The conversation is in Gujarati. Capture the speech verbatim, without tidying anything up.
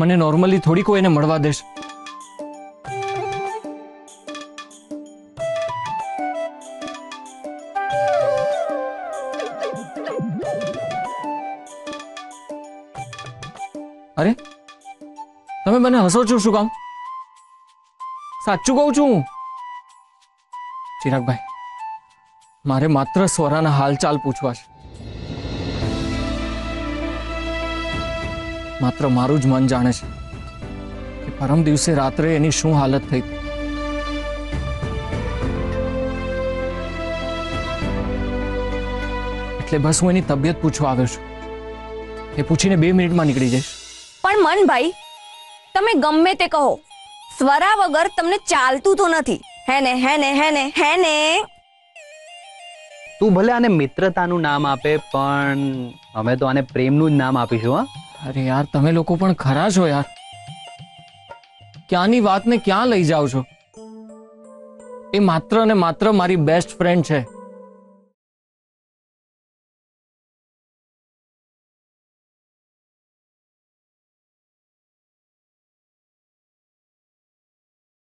મને નોર્મલી થોડી કોઈ એને મળવા દેશ. અરે તમે મને હસો છો શું કામ? સાચું કહું છું ચિરાગભાઈ, મારે માત્ર સ્વરાના હાલચાલ પૂછવા છે. मात्र मारू ज मन जाने कि परम दिवसे रात्रे एनी शू हालत थी. એટલે બસ હું એની તબિયત પૂછવા આવ્યો છું. એ પૂછીને બે મિનિટમાં નીકળી જઈશ. પણ મનભાઈ, તમે ગમે તે કહો, સ્વરા વગર તમને ચાલતું તો નથી. હેને હેને હેને હેને તું ભલે આને મિત્રતાનું નામ આપે, પણ અમે તો આને પ્રેમનું જ નામ આપીશું. હા अरे यार तमे लोको पण खरा छो यार, क्यानी वात ने क्या लई जाओ छो? ए मात्र ने मात्र मारी बेस्ट फ्रेंड छे.